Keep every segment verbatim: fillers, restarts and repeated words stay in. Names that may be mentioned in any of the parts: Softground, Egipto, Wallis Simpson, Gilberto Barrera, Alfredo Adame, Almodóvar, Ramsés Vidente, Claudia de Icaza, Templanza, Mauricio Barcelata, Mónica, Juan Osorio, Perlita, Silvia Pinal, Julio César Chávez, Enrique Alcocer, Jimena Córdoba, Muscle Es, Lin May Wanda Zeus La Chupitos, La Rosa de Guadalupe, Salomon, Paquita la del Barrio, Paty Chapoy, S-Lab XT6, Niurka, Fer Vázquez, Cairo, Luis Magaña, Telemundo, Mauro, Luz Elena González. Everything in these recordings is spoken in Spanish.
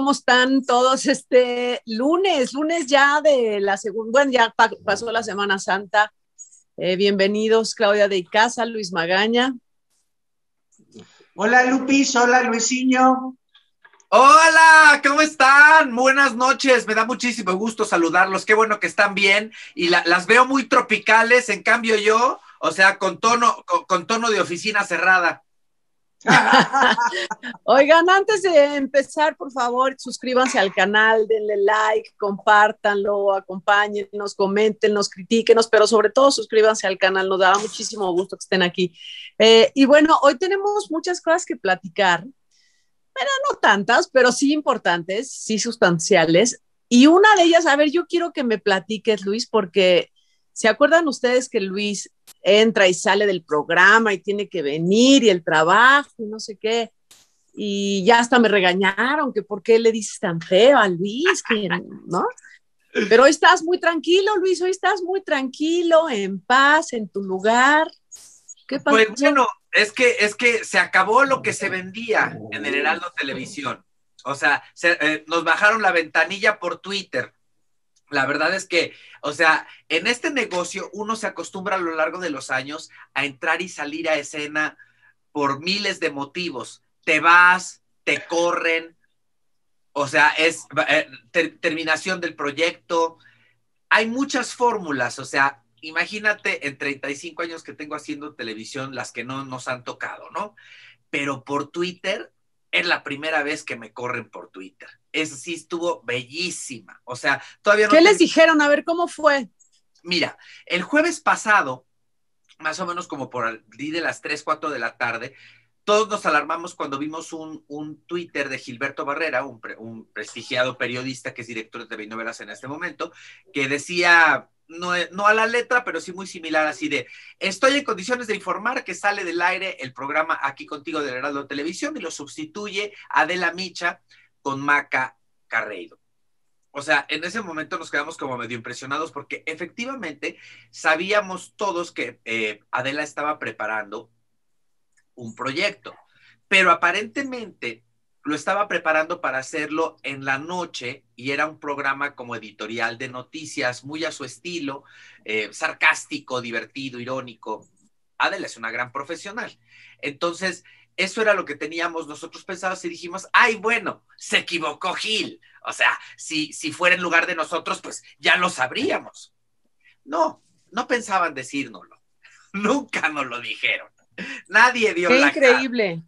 ¿cómo están todos este lunes? Lunes ya de la segunda, bueno, ya pa pasó la Semana Santa. Eh, bienvenidos, Claudia de Icaza, Luis Magaña. Hola, Lupis, hola, Luisinho. Hola, ¿cómo están? Buenas noches, me da muchísimo gusto saludarlos, qué bueno que están bien, y la, las veo muy tropicales, en cambio yo, o sea, con tono, con, con tono de oficina cerrada. Oigan, antes de empezar, por favor, suscríbanse al canal, denle like, compártanlo, acompáñennos, coméntenos, critíquenos, pero sobre todo suscríbanse al canal, nos da muchísimo gusto que estén aquí. Eh, y bueno, hoy tenemos muchas cosas que platicar. Bueno, no tantas, pero sí importantes, sí sustanciales. Y una de ellas, a ver, yo quiero que me platiques, Luis, porque ¿se acuerdan ustedes que Luis entra y sale del programa y tiene que venir y el trabajo y no sé qué? Y ya hasta me regañaron, que por qué le dices tan feo a Luis, que, ¿no? Pero hoy estás muy tranquilo, Luis, hoy estás muy tranquilo, en paz, en tu lugar. ¿Qué pasó? Pues bueno, es que, es que se acabó lo que se vendía en el Heraldo Televisión. O sea, se, eh, nos bajaron la ventanilla por Twitter. La verdad es que, o sea, en este negocio uno se acostumbra a lo largo de los años a entrar y salir a escena por miles de motivos. Te vas, te corren, o sea, es eh, ter- terminación del proyecto. Hay muchas fórmulas, o sea, imagínate en treinta y cinco años que tengo haciendo televisión, las que no nos han tocado, ¿no? Pero por Twitter, es la primera vez que me corren por Twitter. Eso sí estuvo bellísima. O sea, todavía no... ¿Qué les dijeron? A ver, ¿cómo fue? Mira, el jueves pasado, más o menos como por el día de las tres, cuatro de la tarde, todos nos alarmamos cuando vimos un, un Twitter de Gilberto Barrera, un, pre, un prestigiado periodista que es director de T V y Novelas en este momento, que decía... No, no a la letra, pero sí muy similar, así de, estoy en condiciones de informar que sale del aire el programa Aquí Contigo del Heraldo Televisión y lo sustituye Adela Micha con Maca Carreiro. O sea, en ese momento nos quedamos como medio impresionados porque efectivamente sabíamos todos que eh, Adela estaba preparando un proyecto, pero aparentemente lo estaba preparando para hacerlo en la noche y era un programa como editorial de noticias, muy a su estilo, eh, sarcástico, divertido, irónico. Adela es una gran profesional. Entonces, eso era lo que teníamos nosotros pensados y dijimos, ay, bueno, se equivocó Gil. O sea, si, si fuera en lugar de nosotros, pues ya lo sabríamos. No, no pensaban decírnoslo. Nunca nos lo dijeron. Nadie dio la cara. Qué increíble.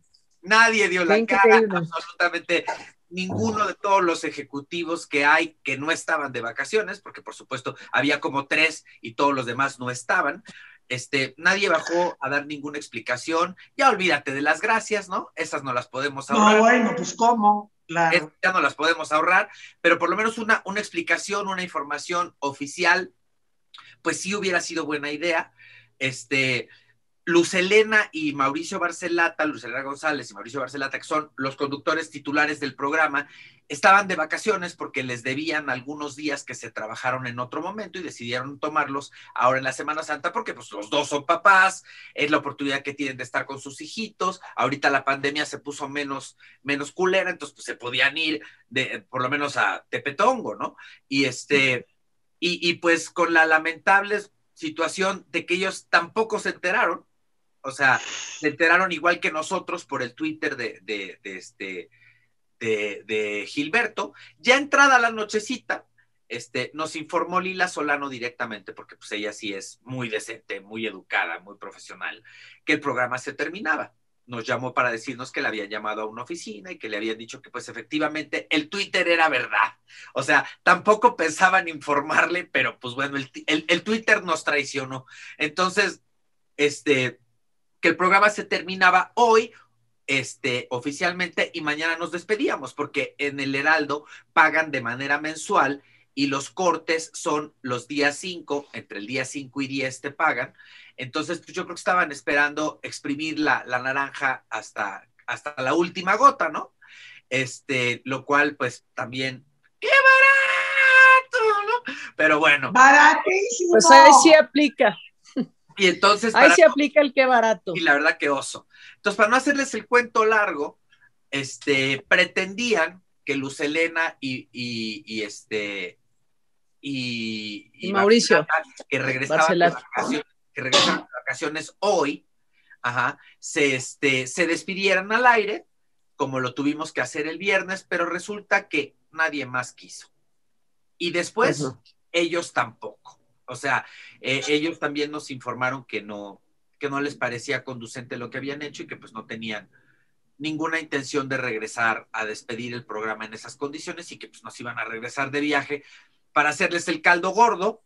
Nadie dio la cara, absolutamente ninguno de todos los ejecutivos que hay que no estaban de vacaciones, porque por supuesto había como tres y todos los demás no estaban. Este, nadie bajó a dar ninguna explicación. Ya olvídate de las gracias, ¿no? Esas no las podemos ahorrar. No, bueno, pues ¿cómo? Claro. Esas ya no las podemos ahorrar, pero por lo menos una, una explicación, una información oficial, pues sí hubiera sido buena idea. Este... Luz Elena y Mauricio Barcelata, Luz Elena González y Mauricio Barcelata, que son los conductores titulares del programa, estaban de vacaciones porque les debían algunos días que se trabajaron en otro momento y decidieron tomarlos ahora en la Semana Santa porque pues los dos son papás, es la oportunidad que tienen de estar con sus hijitos, ahorita la pandemia se puso menos, menos culera, entonces pues, se podían ir de, por lo menos a Tepetongo, ¿no? Y, este, y, y pues con la lamentable situación de que ellos tampoco se enteraron. O sea, se enteraron igual que nosotros por el Twitter de, de, de, este, de, de Gilberto. Ya entrada la nochecita, este, nos informó Lila Solano directamente, porque pues ella sí es muy decente, muy educada, muy profesional, que el programa se terminaba. Nos llamó para decirnos que le habían llamado a una oficina y que le habían dicho que pues efectivamente el Twitter era verdad. O sea, tampoco pensaban informarle, pero pues bueno, el, el, el Twitter nos traicionó. Entonces, este... que el programa se terminaba hoy este, oficialmente y mañana nos despedíamos porque en el Heraldo pagan de manera mensual y los cortes son los días cinco, entre el día cinco y diez te pagan. Entonces pues yo creo que estaban esperando exprimir la, la naranja hasta, hasta la última gota, ¿no? Este, lo cual pues también, ¡qué barato! ¿No? Pero bueno. ¡Baratísimo! Pues ahí sí aplica. Y entonces, ahí se aplica el qué barato. Y la verdad que oso. Entonces, para no hacerles el cuento largo, este, pretendían que Luz Elena y, y, y este y, y Mauricio Barcelata, que regresaban de vacaciones, que regresaban de vacaciones hoy, ajá, se, este, se despidieran al aire, como lo tuvimos que hacer el viernes, pero resulta que nadie más quiso. Y después, uh-huh, ellos tampoco. O sea, eh, ellos también nos informaron que no, que no les parecía conducente lo que habían hecho y que pues no tenían ninguna intención de regresar a despedir el programa en esas condiciones y que pues nos iban a regresar de viaje para hacerles el caldo gordo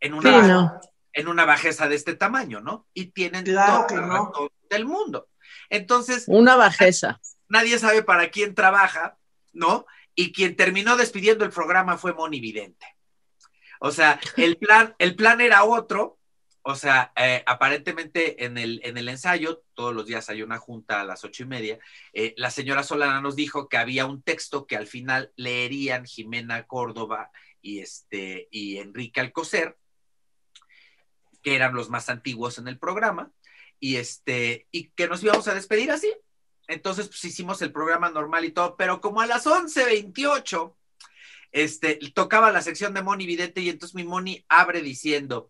en una, sí, baja, no. en una bajeza de este tamaño, ¿no? Y tienen claro todo, no. todo el mundo. Entonces... Una bajeza. Nadie sabe para quién trabaja, ¿no? Y quien terminó despidiendo el programa fue Moni Vidente. O sea, el plan, el plan era otro. O sea, eh, aparentemente en el, en el ensayo, todos los días hay una junta a las ocho y media, eh, la señora Solana nos dijo que había un texto que al final leerían Jimena Córdoba y, este, y Enrique Alcocer, que eran los más antiguos en el programa, y, este, y que nos íbamos a despedir así. Entonces, pues hicimos el programa normal y todo, pero como a las once veintiocho, este, tocaba la sección de Moni Vidente y entonces mi Moni abre diciendo,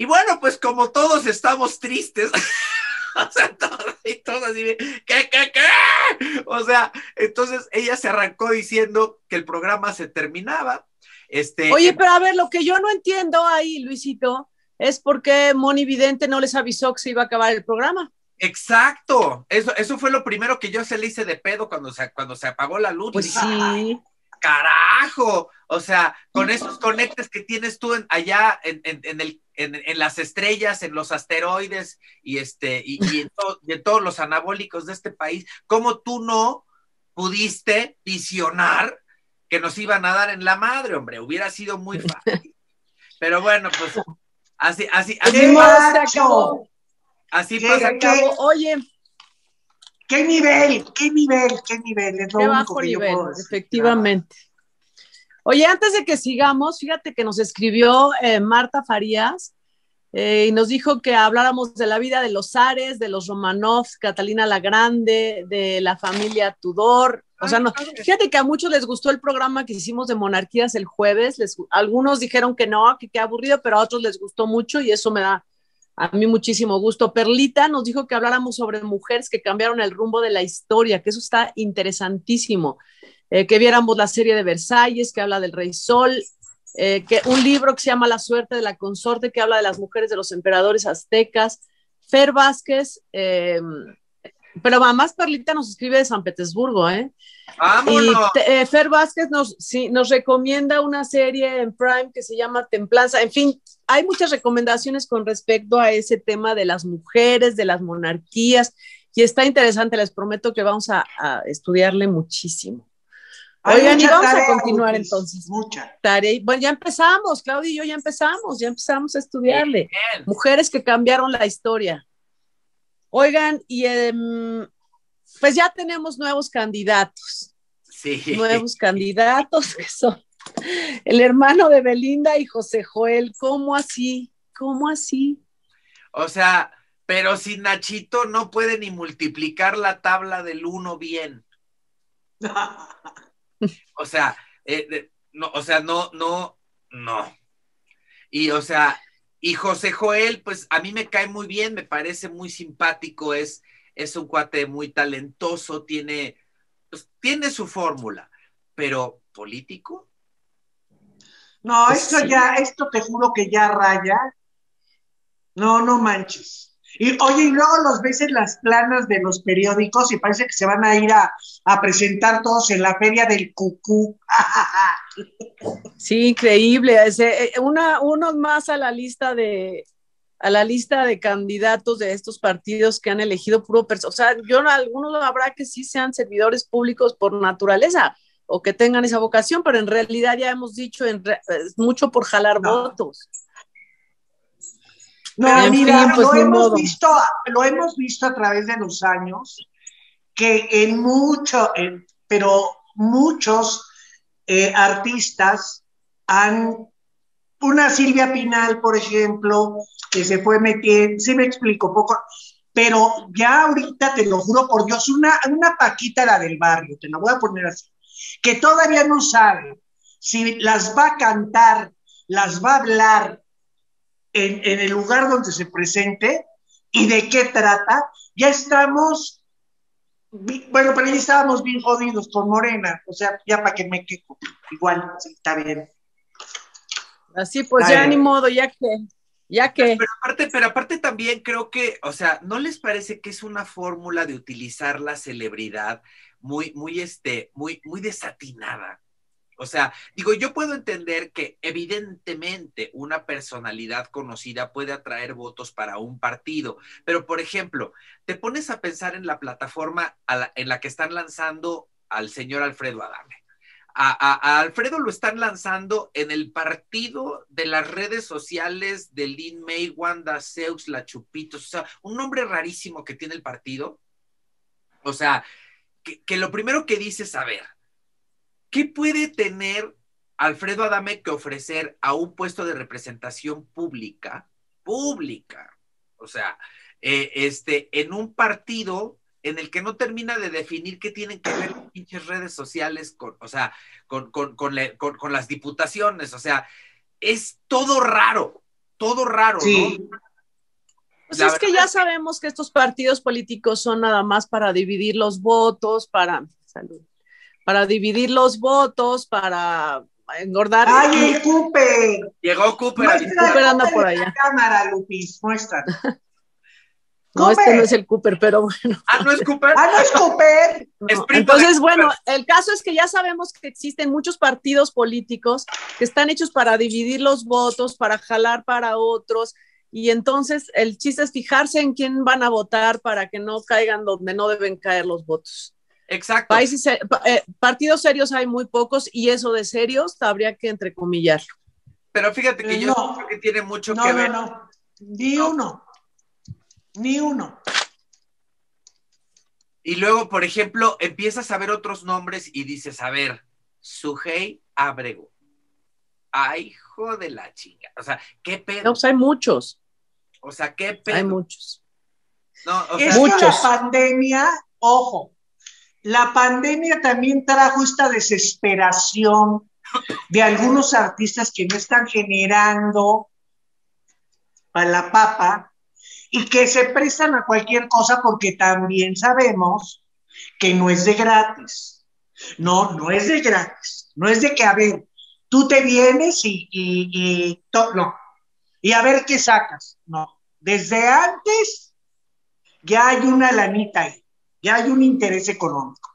y bueno, pues como todos estamos tristes, o sea, todos y todos así, de, ¿qué, qué, qué? O sea, entonces ella se arrancó diciendo que el programa se terminaba. Este, Oye, pero a ver, lo que yo no entiendo ahí, Luisito, es por qué Moni Vidente no les avisó que se iba a acabar el programa. Exacto, eso, eso fue lo primero que yo se le hice de pedo cuando se, cuando se apagó la luz. Pues dije, sí. ¡Carajo! O sea, con esos conectes que tienes tú en, allá en, en, en, el, en, en las estrellas, en los asteroides y, este, y, y, en to, y en todos los anabólicos de este país, ¿cómo tú no pudiste visionar que nos iban a dar en la madre, hombre? Hubiera sido muy fácil. Pero bueno, pues así, así, así. ¡Qué macho! Así pasa. Oye, qué nivel, qué nivel, qué nivel. Es lo qué bajo nivel, efectivamente. Oye, antes de que sigamos, fíjate que nos escribió eh, Marta Farías eh, y nos dijo que habláramos de la vida de los Zares, de los Romanov, Catalina la Grande, de la familia Tudor. O sea, no, fíjate que a muchos les gustó el programa que hicimos de monarquías el jueves. Les, algunos dijeron que no, que qué aburrido, pero a otros les gustó mucho y eso me da a mí muchísimo gusto. Perlita nos dijo que habláramos sobre mujeres que cambiaron el rumbo de la historia, que eso está interesantísimo. Eh, que viéramos la serie de Versalles, que habla del Rey Sol, eh, que un libro que se llama La suerte de la consorte, que habla de las mujeres de los emperadores aztecas. Fer Vázquez, eh, pero mamás Perlita nos escribe de San Petersburgo, ¿eh? ¡Vámonos! Y eh, Fer Vázquez nos, sí, nos recomienda una serie en Prime que se llama Templanza. En fin, hay muchas recomendaciones con respecto a ese tema de las mujeres, de las monarquías, y está interesante, les prometo que vamos a, a estudiarle muchísimo. Hay Oigan, y vamos tarea, a continuar Luis, entonces. Mucha. Tarea. Bueno, ya empezamos, Claudia y yo ya empezamos, ya empezamos a estudiarle. Bien. Mujeres que cambiaron la historia. Oigan, y eh, pues ya tenemos nuevos candidatos. Sí. Nuevos candidatos que son el hermano de Belinda y José Joel. ¿Cómo así? ¿Cómo así? O sea, pero si Nachito no puede ni multiplicar la tabla del uno bien. O sea, eh, no, o sea, no, no, no. Y o sea... Y José Joel, pues a mí me cae muy bien, me parece muy simpático, es, es un cuate muy talentoso, tiene, pues, tiene su fórmula, pero ¿político? No, pues esto sí. ya, esto te juro que ya raya. No, no manches. Y oye, y luego los ves en las planas de los periódicos y parece que se van a ir a, a presentar todos en la feria del cucú. Sí, increíble. Ese, una, unos más a la lista de a la lista de candidatos de estos partidos que han elegido puro perso- o sea, yo algunos habrá que sí sean servidores públicos por naturaleza o que tengan esa vocación, pero en realidad ya hemos dicho en re- es mucho por jalar no. votos. No, pero mira, fin, pues lo hemos modo. visto, lo hemos visto a través de los años que en mucho, en, pero muchos Eh, artistas han, una Silvia Pinal, por ejemplo, que se fue metiendo, sí me explico poco, pero ya ahorita te lo juro por Dios, una, una Paquita la del barrio, te la voy a poner así, que todavía no sabe si las va a cantar, las va a hablar en, en el lugar donde se presente y de qué trata. Ya estamos, bueno, pero ya estábamos bien jodidos con Morena, o sea, ya para que me quejo, igual, sí, está bien. Así pues, claro. Ya ni modo, ya que... Ya que... Pero aparte, pero aparte también creo que, o sea, ¿no les parece que es una fórmula de utilizar la celebridad muy, muy, este, muy, muy desatinada? O sea, digo, yo puedo entender que evidentemente una personalidad conocida puede atraer votos para un partido, pero por ejemplo, te pones a pensar en la plataforma a la, en la que están lanzando al señor Alfredo Adame. A, a, a Alfredo lo están lanzando en el partido de las redes sociales de Lin May, Wanda, Zeus, La Chupitos, o sea, un nombre rarísimo que tiene el partido. O sea, que, que lo primero que dices, a ver, ¿qué puede tener Alfredo Adame que ofrecer a un puesto de representación pública? Pública. O sea, eh, este, en un partido en el que no termina de definir qué tienen que ver las pinches redes sociales con, o sea, con, con, con, le, con, con las diputaciones, o sea, es todo raro, todo raro, sí. ¿No? Pues es que ya sabemos que estos partidos políticos son nada más para dividir los votos, para, salud, para dividir los votos, para engordar. ¡Ay, el Cooper! Llegó Cooper. Muestra, Cooper anda por allá. Cámara, Lupis, muestra. No, Cooper. Este no es el Cooper, pero bueno. Ah, ¿no es Cooper? Ah, ¿no es Cooper? No. Entonces, bueno, el caso es que ya sabemos que existen muchos partidos políticos que están hechos para dividir los votos, para jalar para otros, y entonces el chiste es fijarse en quién van a votar para que no caigan donde no deben caer los votos. Exacto. Países, eh, partidos serios hay muy pocos, y eso de serios habría que entrecomillarlo. Pero fíjate que eh, yo no. creo que tiene mucho no, que no, ver. No, no, Di no. uno. Ni uno. Y luego, por ejemplo, empiezas a ver otros nombres y dices, a ver, Sujei Abrego. Ay, hijo de la chinga. O sea, qué pedo. No, pues hay muchos. O sea, qué pedo. Hay muchos. No, o sea, muchos. La pandemia, ojo, la pandemia también trajo esta desesperación de algunos artistas que no están generando para la papa, y que se prestan a cualquier cosa porque también sabemos que no es de gratis. No, no es de gratis. No es de que, a ver, tú te vienes y, y, y to, no. Y a ver qué sacas. No. Desde antes ya hay una lanita ahí. Ya hay un interés económico.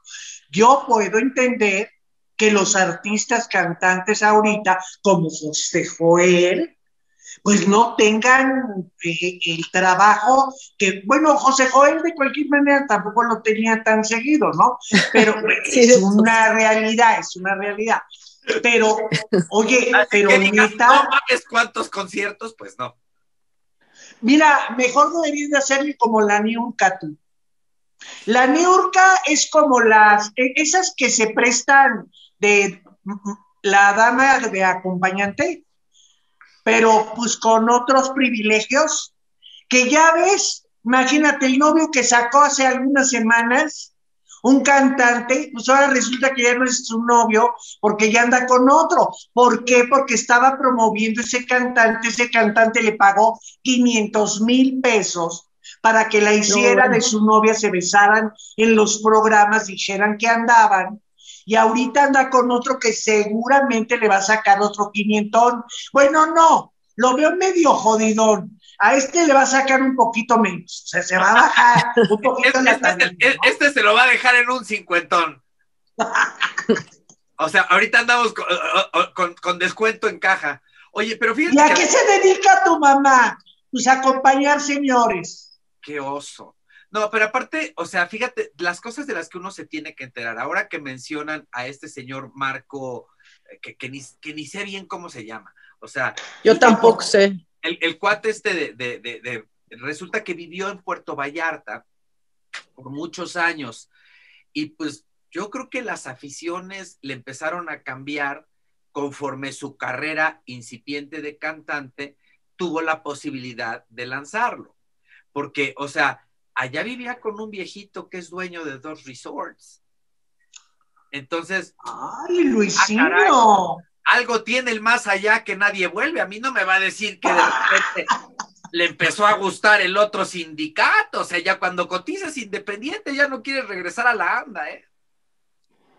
Yo puedo entender que los artistas cantantes ahorita, como José Joel, pues no tengan eh, el trabajo que, bueno, José Joel de cualquier manera tampoco lo tenía tan seguido, ¿no? Pero es una realidad, es una realidad. Pero, oye, pero digas, neta... No mames, ¿cuántos conciertos? Pues no. Mira, mejor deberías de hacerle como la niurca tú. La niurca es como las... Esas que se prestan de la dama de acompañante, pero pues con otros privilegios, que ya ves, imagínate, el novio que sacó hace algunas semanas, un cantante, pues ahora resulta que ya no es su novio, porque ya anda con otro. ¿Por qué? Porque estaba promoviendo ese cantante, ese cantante le pagó quinientos mil pesos para que la hiciera de su novia, se besaran en los programas, dijeran que andaban, y ahorita anda con otro que seguramente le va a sacar otro quinientón. Bueno, no, lo veo medio jodidón. A este le va a sacar un poquito menos. O sea, se va a bajar un poquito. este, este, este, este, este se lo va a dejar en un cincuentón. O sea, ahorita andamos con, con, con descuento en caja. Oye, pero fíjate. ¿Y a que... qué se dedica tu mamá? Pues a acompañar señores. Qué oso. No, pero aparte, o sea, fíjate, las cosas de las que uno se tiene que enterar. Ahora que mencionan a este señor Marco, que, que, ni, que ni sé bien cómo se llama. O sea... Yo tampoco el, sé. El, el cuate este de, de, de, de... Resulta que vivió en Puerto Vallarta por muchos años. Y pues yo creo que las aficiones le empezaron a cambiar conforme su carrera incipiente de cantante tuvo la posibilidad de lanzarlo. Porque, o sea... Allá vivía con un viejito que es dueño de dos resorts. Entonces, ¡ay, Luisino! Ah, caray, algo tiene el más allá que nadie vuelve. A mí no me va a decir que de repente le empezó a gustar el otro sindicato. O sea, ya cuando cotizas independiente ya no quieres regresar a la ANDA, ¿eh?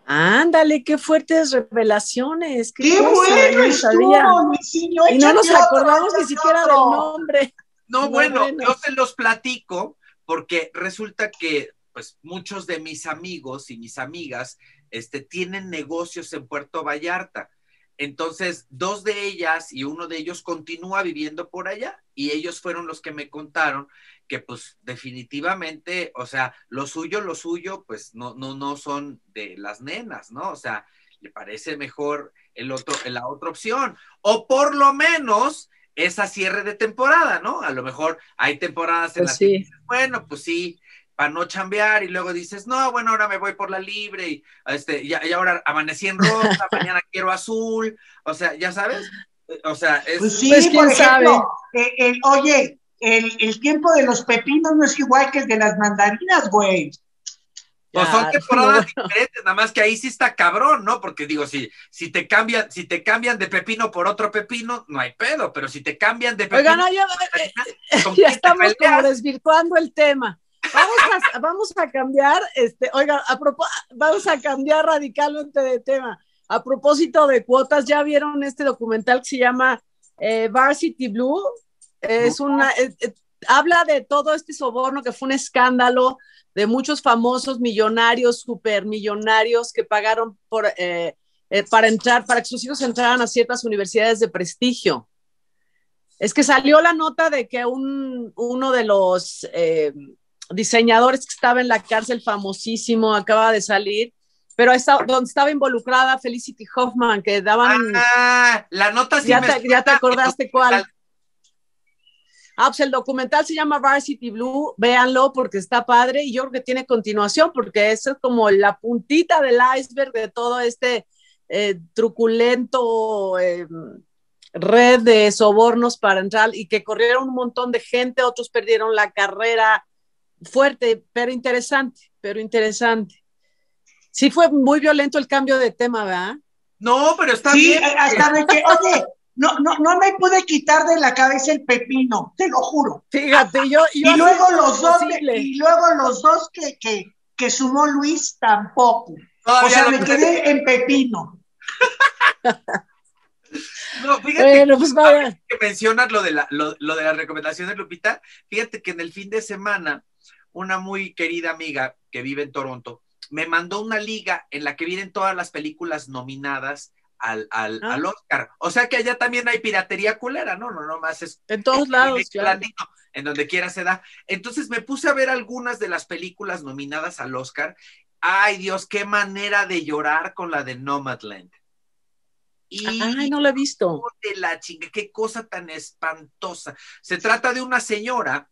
Ándale, qué fuertes revelaciones. Qué, qué bueno, estuvo, Luisino. Y no nos acordamos ni siquiera del nombre. No, no bueno, bueno, yo se los platico porque resulta que pues muchos de mis amigos y mis amigas este, tienen negocios en Puerto Vallarta. Entonces, dos de ellas y uno de ellos continúa viviendo por allá y ellos fueron los que me contaron que pues definitivamente, o sea, lo suyo, lo suyo, pues no, no, no son de las nenas, ¿no? O sea, le parece mejor el otro, la otra opción. O por lo menos esa cierre de temporada, ¿no? A lo mejor hay temporadas en pues las sí. que dices, bueno, pues sí, para no chambear, y luego dices, no, bueno, ahora me voy por la libre, y, este, y, y ahora amanecí en rosa, mañana quiero azul, o sea, ya sabes, o sea, es... Pues sí, pues, por ejemplo, el, el, oye, el, el tiempo de los pepinos no es igual que el de las mandarinas, güey. Pues son temporadas no, bueno. diferentes, nada más que ahí sí está cabrón, ¿no? Porque digo, si, si te cambian, si te cambian de pepino por otro pepino, no hay pedo, pero si te cambian de pepino... Oigan, no, ya, ya, ya estamos como desvirtuando el tema. Vamos a, vamos a cambiar, este, oiga, a propós- vamos a cambiar radicalmente de tema. A propósito de cuotas, ¿ya vieron este documental que se llama eh, Varsity Blues? Es una, eh, eh, habla de todo este soborno que fue un escándalo de muchos famosos millonarios, supermillonarios que pagaron por, eh, eh, para entrar, para que sus hijos entraran a ciertas universidades de prestigio. Es que salió la nota de que un, uno de los... Eh, diseñadores que estaba en la cárcel, famosísimo, acaba de salir, pero está, donde estaba involucrada Felicity Huffman, que daban... Ah, la nota sí ya, me te, ya te acordaste cuál. Ah, pues el documental se llama Varsity Blue, véanlo porque está padre y yo creo que tiene continuación porque eso es como la puntita del iceberg de todo este eh, truculento... Eh, red de sobornos para entrar y que corrieron un montón de gente, otros perdieron la carrera. Fuerte, pero interesante, pero interesante. Sí fue muy violento el cambio de tema, ¿verdad? No, pero está sí, bien. Hasta de que, oye, no, no, no me pude quitar de la cabeza el pepino, te lo juro. Fíjate, yo... yo y, luego los dos, y luego los dos que, que, que sumó Luis tampoco. Todavía o sea, me quedé que... en pepino. No, fíjate bueno, pues, que, que mencionas lo de, la, lo, lo de las recomendaciones, Lupita. Fíjate que en el fin de semana, una muy querida amiga que vive en Toronto me mandó una liga en la que vienen todas las películas nominadas al, al, ah. al Oscar. O sea que allá también hay piratería culera, ¿no? No, no más es. En todos es, lados, es, claro. Latino, en donde quiera se da. Entonces me puse a ver algunas de las películas nominadas al Oscar. Ay, Dios, qué manera de llorar con la de Nomadland. Y ay, no la he visto. De la chinga, qué cosa tan espantosa. Se trata de una señora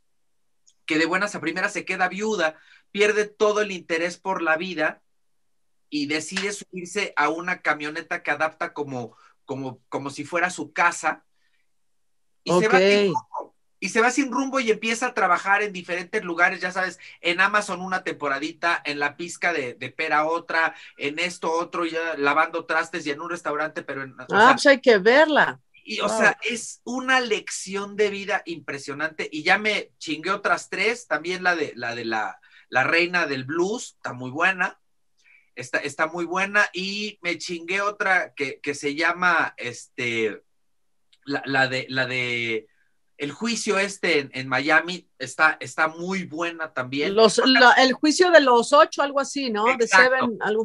que de buenas a primeras se queda viuda, pierde todo el interés por la vida y decide subirse a una camioneta que adapta como, como, como si fuera su casa y okay. se va sin rumbo, y se va sin rumbo y empieza a trabajar en diferentes lugares, ya sabes, en Amazon una temporadita, en la pizca de, de pera otra, en esto otro, ya lavando trastes y en un restaurante, pero en, ah, sea, pues hay que verla. Y, o wow. sea, es una lección de vida impresionante. Y ya me chingué otras tres, también la de la de la, la reina del blues, está muy buena, está, está muy buena, y me chingué otra que, que se llama este la, la de la de el juicio este en, en Miami, está, está muy buena también. Los, la, el juicio de los ocho, algo así, ¿no? Exacto. De Seven, algo.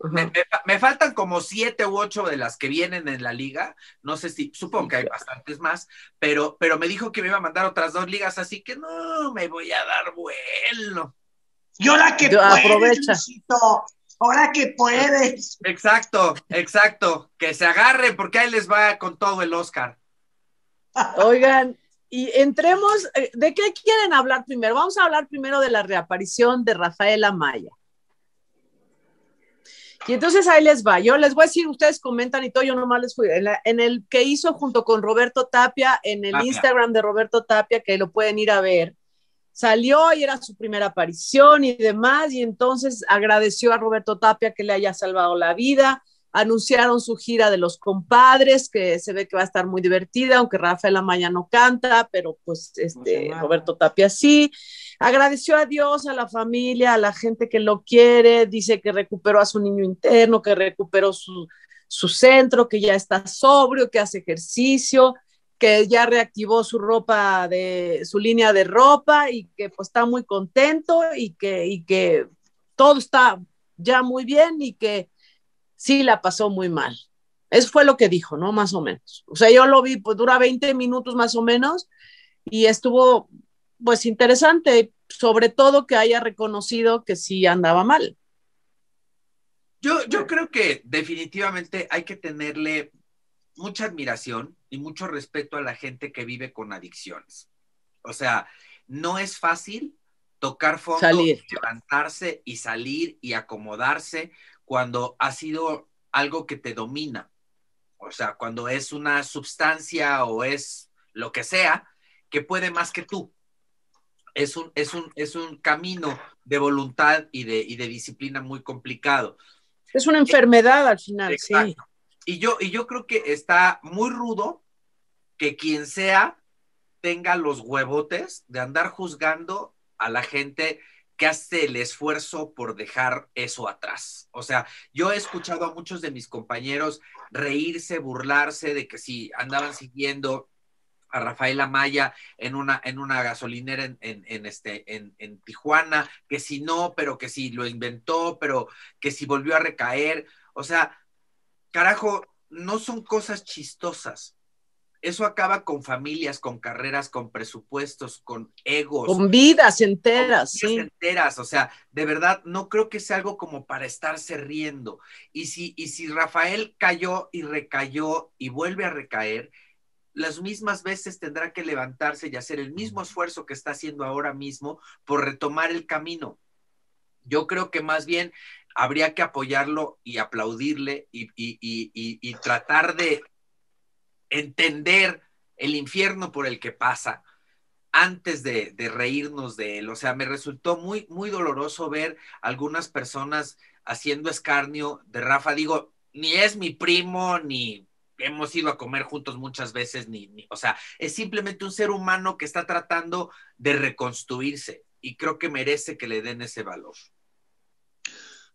Uh-huh. Me, me, me faltan como siete u ocho de las que vienen en la liga, no sé si, supongo que hay bastantes más, pero, pero me dijo que me iba a mandar otras dos ligas, así que no, me voy a dar vuelo. Y ahora que Yo, puedes, aprovecha. Luisito, ahora que puedes. Exacto, exacto, que se agarren porque ahí les va con todo el Oscar. Oigan, y entremos, ¿de qué quieren hablar primero? Vamos a hablar primero de la reaparición de Rafael Amaya. Y entonces ahí les va, yo les voy a decir, ustedes comentan y todo, yo nomás les fui, en, la, en el que hizo junto con Roberto Tapia, en el Tapia. Instagram de Roberto Tapia, que lo pueden ir a ver, salió y era su primera aparición y demás, y entonces agradeció a Roberto Tapia que le haya salvado la vida. Anunciaron su gira de Los Compadres, que se ve que va a estar muy divertida, aunque Rafael Amaya no canta, pero pues este Roberto Tapia sí. Agradeció a Dios, a la familia, a la gente que lo quiere, dice que recuperó a su niño interno, que recuperó su, su centro, que ya está sobrio, que hace ejercicio, que ya reactivó su ropa, de su línea de ropa, y que pues está muy contento y que, y que todo está ya muy bien y que sí la pasó muy mal. Eso fue lo que dijo, ¿no? Más o menos. O sea, yo lo vi, pues dura veinte minutos más o menos, y estuvo pues interesante, sobre todo que haya reconocido que sí andaba mal. Yo, yo creo que definitivamente hay que tenerle mucha admiración y mucho respeto a la gente que vive con adicciones. O sea, no es fácil tocar fondo, salir, levantarse y salir y acomodarse cuando ha sido algo que te domina. O sea, cuando es una sustancia o es lo que sea, que puede más que tú. Es un, es un, es un camino de voluntad y de, y de disciplina muy complicado. Es una enfermedad eh, al final, exacto. Sí. Y yo, y yo creo que está muy rudo que quien sea tenga los huevotes de andar juzgando a la gente que hace el esfuerzo por dejar eso atrás. O sea, yo he escuchado a muchos de mis compañeros reírse, burlarse de que si andaban siguiendo a Rafael Amaya en una, en una gasolinera en, en, en, este, en, en Tijuana, que si no, pero que si lo inventó, pero que si volvió a recaer. O sea, carajo, no son cosas chistosas. Eso acaba con familias, con carreras, con presupuestos, con egos. Con vidas enteras, con vidas sí. enteras, o sea, de verdad, no creo que sea algo como para estarse riendo. Y si, y si Rafael cayó y recayó y vuelve a recaer, las mismas veces tendrá que levantarse y hacer el mismo esfuerzo que está haciendo ahora mismo por retomar el camino. Yo creo que más bien habría que apoyarlo y aplaudirle y, y, y, y, y tratar de entender el infierno por el que pasa antes de, de reírnos de él. O sea, me resultó muy, muy doloroso ver algunas personas haciendo escarnio de Rafa. Digo, ni es mi primo, ni hemos ido a comer juntos muchas veces, ni, ni, o sea, es simplemente un ser humano que está tratando de reconstruirse y creo que merece que le den ese valor.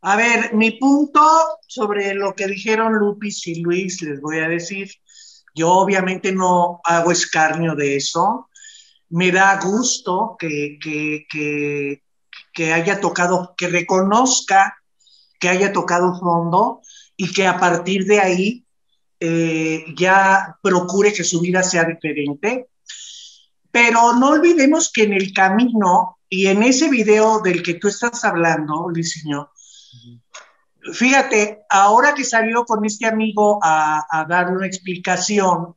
A ver, mi punto sobre lo que dijeron Lupis y Luis, les voy a decir, yo obviamente no hago escarnio de eso, me da gusto que, que, que, que haya tocado, que reconozca que haya tocado fondo y que a partir de ahí Eh, ya procure que su vida sea diferente, pero no olvidemos que en el camino y en ese video del que tú estás hablando, Lisinho, uh-huh. Fíjate, ahora que salió con este amigo a, a dar una explicación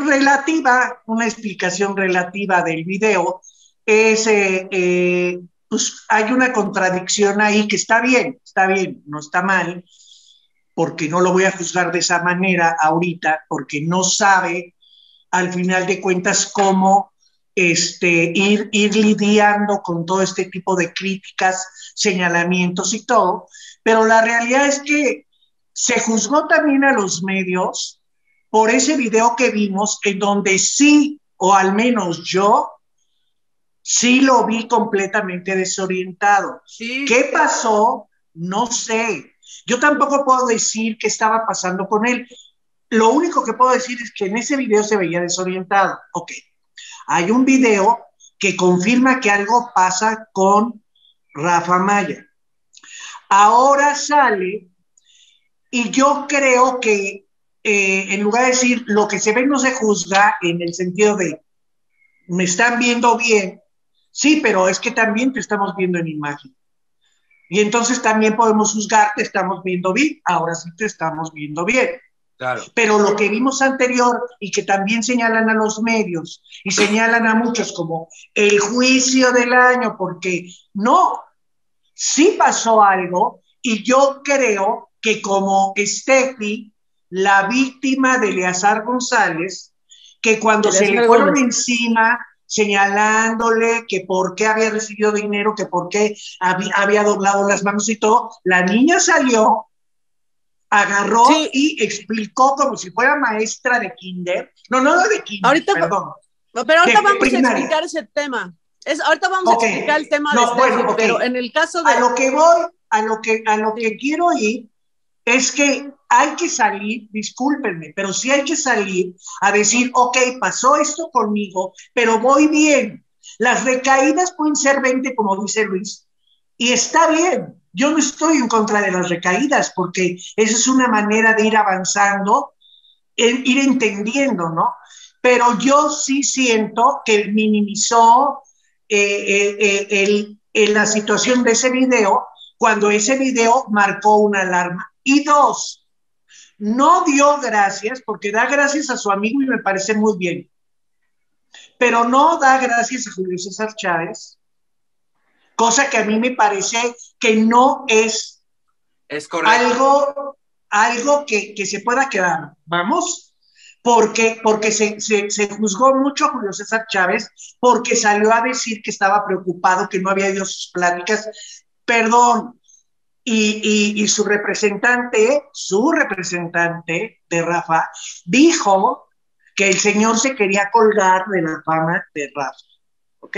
relativa, una explicación relativa del video, es, eh, eh, pues hay una contradicción ahí que está bien, está bien, no está mal, porque no lo voy a juzgar de esa manera ahorita, porque no sabe al final de cuentas cómo este, ir, ir lidiando con todo este tipo de críticas, señalamientos y todo, pero la realidad es que se juzgó también a los medios por ese video que vimos, en donde sí, o al menos yo, sí lo vi completamente desorientado. Sí. ¿Qué pasó? No sé. Yo tampoco puedo decir qué estaba pasando con él. Lo único que puedo decir es que en ese video se veía desorientado. Ok, hay un video que confirma que algo pasa con Rafa Amaya. Ahora sale y yo creo que eh, en lugar de decir lo que se ve no se juzga en el sentido de me están viendo bien, sí, pero es que también te estamos viendo en imagen. Y entonces también podemos juzgar, te estamos viendo bien, ahora sí te estamos viendo bien. Claro. Pero lo que vimos anterior y que también señalan a los medios y señalan a muchos como el juicio del año, porque no, sí pasó algo y yo creo que como Steffi, la víctima de Eleazar González, que cuando se le fueron encima señalándole que por qué había recibido dinero, que por qué había, había doblado las manos y todo. La niña salió, agarró sí. y explicó como si fuera maestra de kinder. No, no de kinder, ahorita, perdón. Pero ahorita de, vamos primaria. a explicar ese tema. Es, ahorita vamos okay. a explicar el tema no, de bueno, este, okay. pero en el caso de... A lo que voy, a lo que, a lo que quiero ir es que hay que salir, discúlpenme, pero sí hay que salir a decir, ok, pasó esto conmigo, pero voy bien. Las recaídas pueden ser veinte, como dice Luis, y está bien. Yo no estoy en contra de las recaídas, porque esa es una manera de ir avanzando, ir entendiendo, ¿no? Pero yo sí siento que minimizó eh, eh, el, el, la situación de ese video, cuando ese video marcó una alarma. Y dos, no dio gracias, porque da gracias a su amigo y me parece muy bien, pero no da gracias a Julio César Chávez, cosa que a mí me parece que no es, es algo, algo que, que se pueda quedar, vamos, porque, porque se, se, se juzgó mucho a Julio César Chávez, porque salió a decir que estaba preocupado, que no había ido a sus pláticas, perdón, Y, y, y su representante, su representante de Rafa, dijo que el señor se quería colgar de la fama de Rafa. ¿Ok?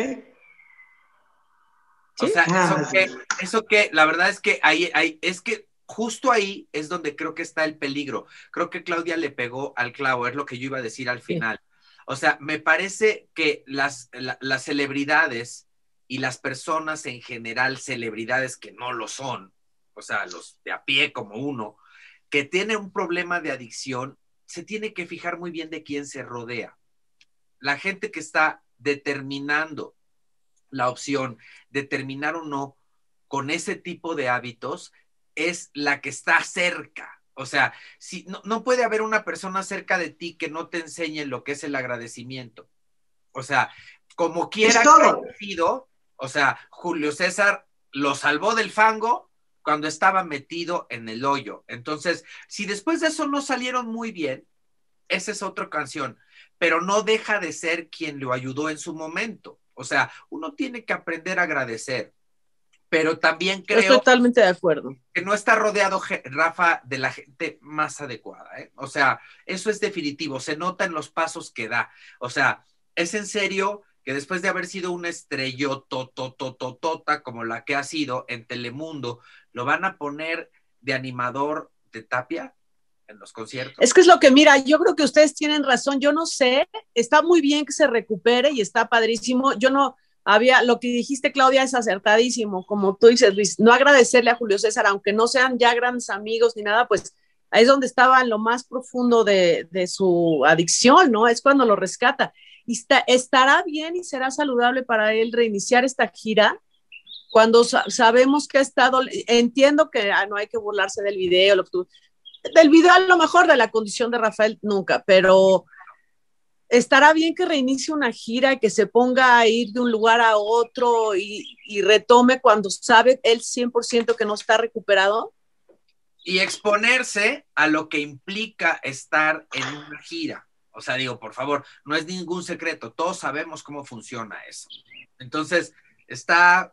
O ¿Sí? sea, ah, eso, que, eso que, la verdad es que ahí, ahí, es que justo ahí es donde creo que está el peligro. Creo que Claudia le pegó al clavo, es lo que yo iba a decir al final. Sí. O sea, me parece que las, la, las celebridades y las personas en general, celebridades que no lo son, o sea, los de a pie como uno, que tiene un problema de adicción, se tiene que fijar muy bien de quién se rodea. La gente que está determinando la opción de terminar o no con ese tipo de hábitos es la que está cerca. O sea, si, no, no puede haber una persona cerca de ti que no te enseñe lo que es el agradecimiento. O sea, como quiera que haya sido, o sea, Julio César lo salvó del fango cuando estaba metido en el hoyo. Entonces, si después de eso no salieron muy bien, esa es otra canción, pero no deja de ser quien lo ayudó en su momento. O sea, uno tiene que aprender a agradecer, pero también creo... Estoy totalmente de acuerdo. Que no está rodeado, Rafa, de la gente más adecuada, ¿eh? O sea, eso es definitivo, se nota en los pasos que da. O sea, es en serio... que después de haber sido una estrellototototota como la que ha sido en Telemundo, ¿lo van a poner de animador de Tapia en los conciertos? Es que es lo que, mira, yo creo que ustedes tienen razón, yo no sé, está muy bien que se recupere y está padrísimo, yo no había, lo que dijiste, Claudia, es acertadísimo, como tú dices, Luis, no agradecerle a Julio César, aunque no sean ya grandes amigos ni nada, pues ahí es donde estaba en lo más profundo de, de su adicción, ¿no? Es cuando lo rescata. Y está, estará bien y será saludable para él reiniciar esta gira cuando sa sabemos que ha estado, entiendo que ah, no hay que burlarse del video, lo que tú, del video a lo mejor de la condición de Rafael nunca, pero estará bien que reinicie una gira y que se ponga a ir de un lugar a otro y, y retome cuando sabe él cien por ciento que no está recuperado. Y exponerse a lo que implica estar en una gira. O sea, digo, por favor, no es ningún secreto, todos sabemos cómo funciona eso. Entonces, está,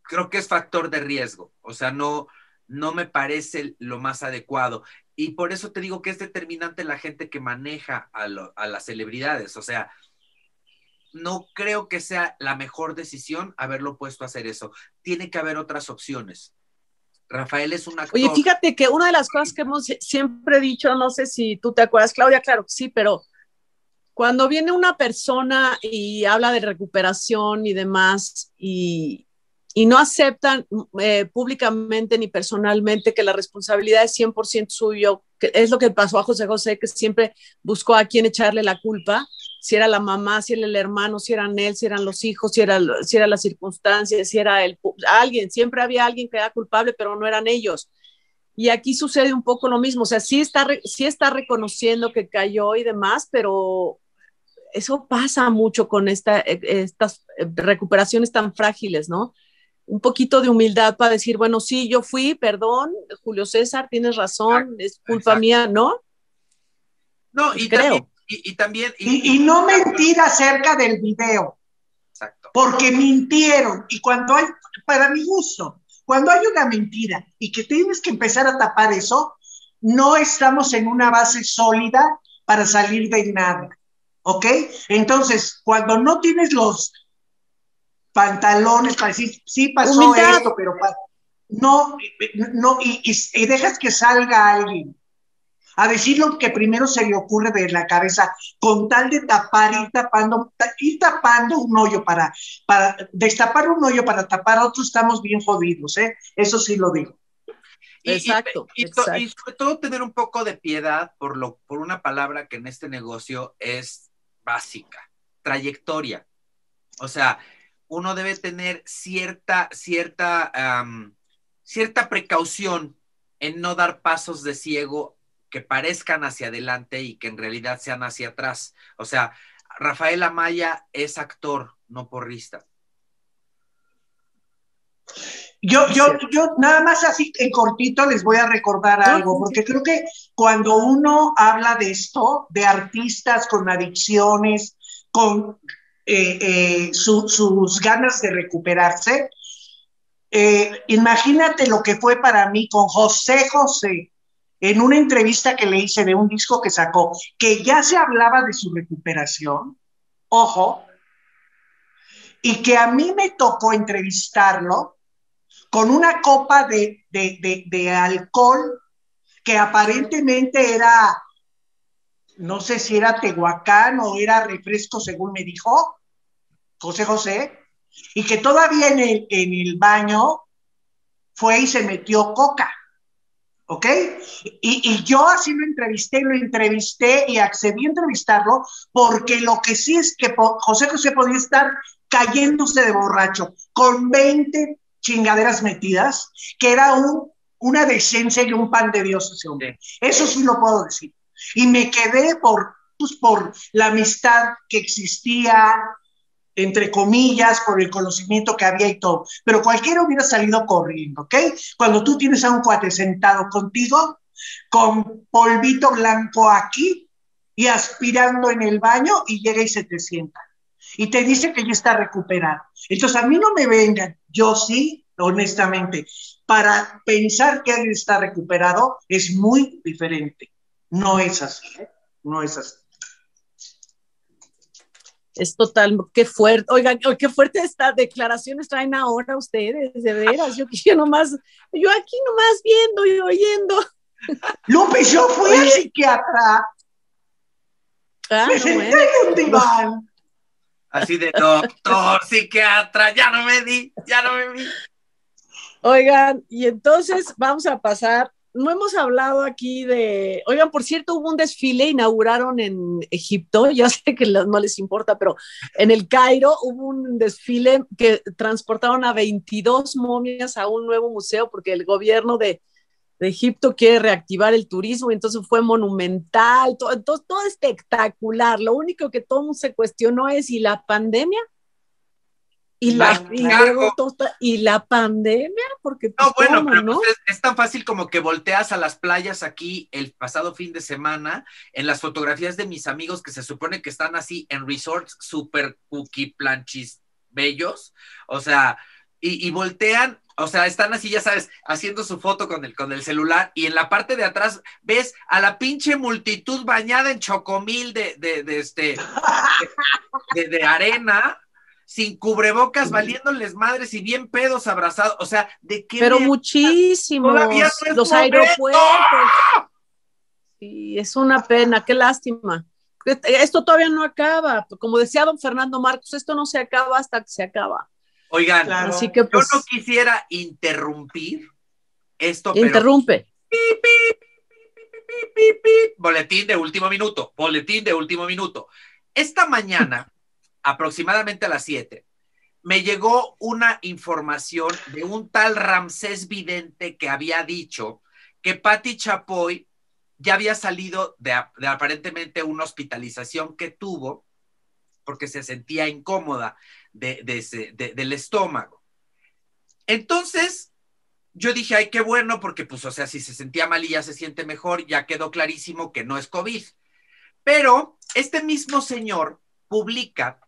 creo que es factor de riesgo, o sea, no, no me parece lo más adecuado. Y por eso te digo que es determinante la gente que maneja a, lo, a las celebridades, o sea, no creo que sea la mejor decisión haberlo puesto a hacer eso. Tiene que haber otras opciones. Rafael es un actor. Oye, fíjate que una de las cosas que hemos siempre dicho, no sé si tú te acuerdas, Claudia, claro que sí, pero cuando viene una persona y habla de recuperación y demás, y, y no aceptan eh, públicamente ni personalmente que la responsabilidad es cien por ciento suyo, que es lo que pasó a José José, que siempre buscó a quién echarle la culpa, si era la mamá, si era el hermano, si eran él, si eran los hijos, si era, si era las circunstancias, si era el, alguien, siempre había alguien que era culpable, pero no eran ellos. Y aquí sucede un poco lo mismo, o sea, sí está, sí está reconociendo que cayó y demás, pero eso pasa mucho con esta, estas recuperaciones tan frágiles, ¿no? Un poquito de humildad para decir, bueno, sí, yo fui, perdón, Julio César, tienes razón, es culpa Exacto. mía, ¿no? No, pues y creo. También... Y, y también... Y, y, y no mentir acerca del video. Exacto. Porque mintieron. Y cuando hay, para mi gusto, cuando hay una mentira y que tienes que empezar a tapar eso, no estamos en una base sólida para salir de nada. ¿Ok? Entonces, cuando no tienes los pantalones para decir, sí pasó Humildad. esto, pero pasó. No, no, y, y, y dejas que salga alguien a decir lo que primero se le ocurre de la cabeza, con tal de tapar, ir tapando, ir tapando un hoyo para, para destapar un hoyo para tapar otro, estamos bien jodidos, ¿eh? Eso sí lo digo. Exacto. Y, y, y, exacto. y sobre todo tener un poco de piedad por, lo, por una palabra que en este negocio es básica, trayectoria. O sea, uno debe tener cierta, cierta, um, cierta precaución en no dar pasos de ciego que parezcan hacia adelante y que en realidad sean hacia atrás. O sea, Rafael Amaya es actor, no porrista. Yo, yo, yo nada más así en cortito les voy a recordar algo, porque creo que cuando uno habla de esto, de artistas con adicciones, con eh, eh, su, sus ganas de recuperarse, eh, imagínate lo que fue para mí con José José, en una entrevista que le hice de un disco que sacó, que ya se hablaba de su recuperación, ojo, y que a mí me tocó entrevistarlo con una copa de, de, de, de alcohol que aparentemente era, no sé si era Tehuacán o era refresco, según me dijo José José, y que todavía en el, en el baño fue y se metió coca, ¿ok? Y, y yo así lo entrevisté, lo entrevisté y accedí a entrevistarlo, porque lo que sí es que José José podía estar cayéndose de borracho con veinte chingaderas metidas, que era un, una decencia y un pan de Dios ese hombre. Eso sí lo puedo decir. Y me quedé por, pues, por la amistad que existía, entre comillas, por el conocimiento que había y todo. Pero cualquiera hubiera salido corriendo, ¿ok? Cuando tú tienes a un cuate sentado contigo, con polvito blanco aquí y aspirando en el baño, y llega y se te sienta. Y te dice que ya está recuperado. Entonces, a mí no me vengan, yo sí, honestamente, para pensar que alguien está recuperado es muy diferente. No es así, ¿eh? No es así. Es total, qué fuerte. Oigan, qué fuerte estas declaraciones traen ahora ustedes, de veras. Yo, yo nomás, yo aquí nomás viendo y oyendo. Lupe, yo fui Oye. a psiquiatra. Ah, me no senté bueno. en un diván. Así de doctor, psiquiatra, ya no me di, ya no me vi. Oigan, y entonces vamos a pasar, no hemos hablado aquí de, oigan, por cierto, hubo un desfile, inauguraron en Egipto, ya sé que no les importa, pero en el Cairo hubo un desfile que transportaron a veintidós momias a un nuevo museo, porque el gobierno de, de Egipto quiere reactivar el turismo, y entonces fue monumental, todo, todo, todo espectacular. Lo único que todo el mundo se cuestionó es, ¿y la pandemia? ¿Y la, y luego todo, ¿y la pandemia? Porque, pues, no, bueno, ¿cómo, pero no? Pues es, es tan fácil como que volteas a las playas aquí el pasado fin de semana, en las fotografías de mis amigos que se supone que están así en resorts super cookie planchis bellos, o sea, y, y voltean. O sea, están así, ya sabes, haciendo su foto con el, con el celular, y en la parte de atrás ves a la pinche multitud bañada en chocomil de, de, de este de, de arena, sin cubrebocas, valiéndoles madres y bien pedos abrazados. O sea, ¿de qué? Pero muchísimos, no los aeropuertos. Sí, es una pena, qué lástima. Esto todavía no acaba. Como decía don Fernando Marcos, esto no se acaba hasta que se acaba. Oigan, claro. Así que, pues, yo no quisiera interrumpir esto, pero... Interrumpe. Pip, pip, pip, pip, pip. Boletín de último minuto, boletín de último minuto. Esta mañana, aproximadamente a las siete, me llegó una información de un tal Ramsés Vidente que había dicho que Paty Chapoy ya había salido de, de aparentemente una hospitalización que tuvo porque se sentía incómoda de, de ese, de, del estómago. Entonces, yo dije, ay, qué bueno, porque, pues, o sea, si se sentía mal y ya se siente mejor, ya quedó clarísimo que no es COVID. Pero este mismo señor publica